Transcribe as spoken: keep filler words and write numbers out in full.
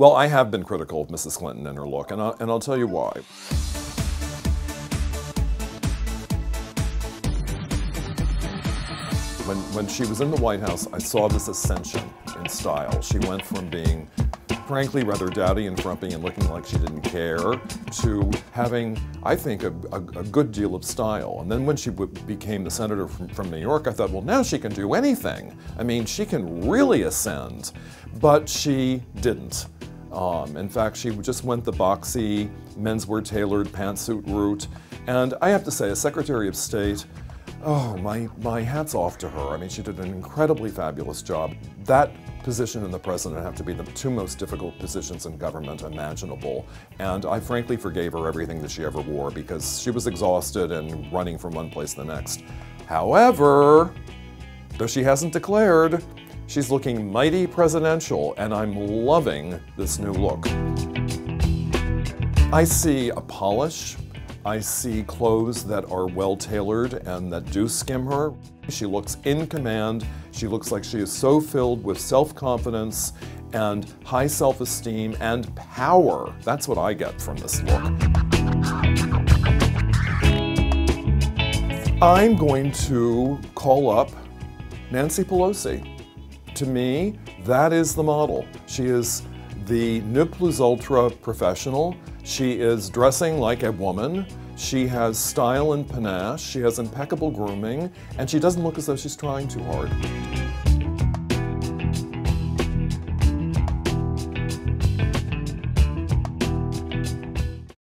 Well, I have been critical of Missus Clinton and her look, and I'll, and I'll tell you why. When, when she was in the White House, I saw this ascension in style. She went from being, frankly, rather dowdy and frumpy and looking like she didn't care, to having, I think, a, a, a good deal of style. And then when she w became the senator from, from New York, I thought, well, now she can do anything. I mean, she can really ascend. But she didn't. Um, in fact, she just went the boxy, menswear tailored pantsuit route. And I have to say, as Secretary of State, oh, my, my hat's off to her. I mean, she did an incredibly fabulous job. That position and the president have to be the two most difficult positions in government imaginable. And I frankly forgave her everything that she ever wore because she was exhausted and running from one place to the next. However, though she hasn't declared, she's looking mighty presidential, and I'm loving this new look. I see a polish. I see clothes that are well-tailored and that do skim her. She looks in command. She looks like she is so filled with self-confidence and high self-esteem and power. That's what I get from this look. I'm going to call up Nancy Pelosi. To me, that is the model. She is the ne plus ultra professional. She is dressing like a woman, she has style and panache, she has impeccable grooming, and she doesn't look as though she's trying too hard.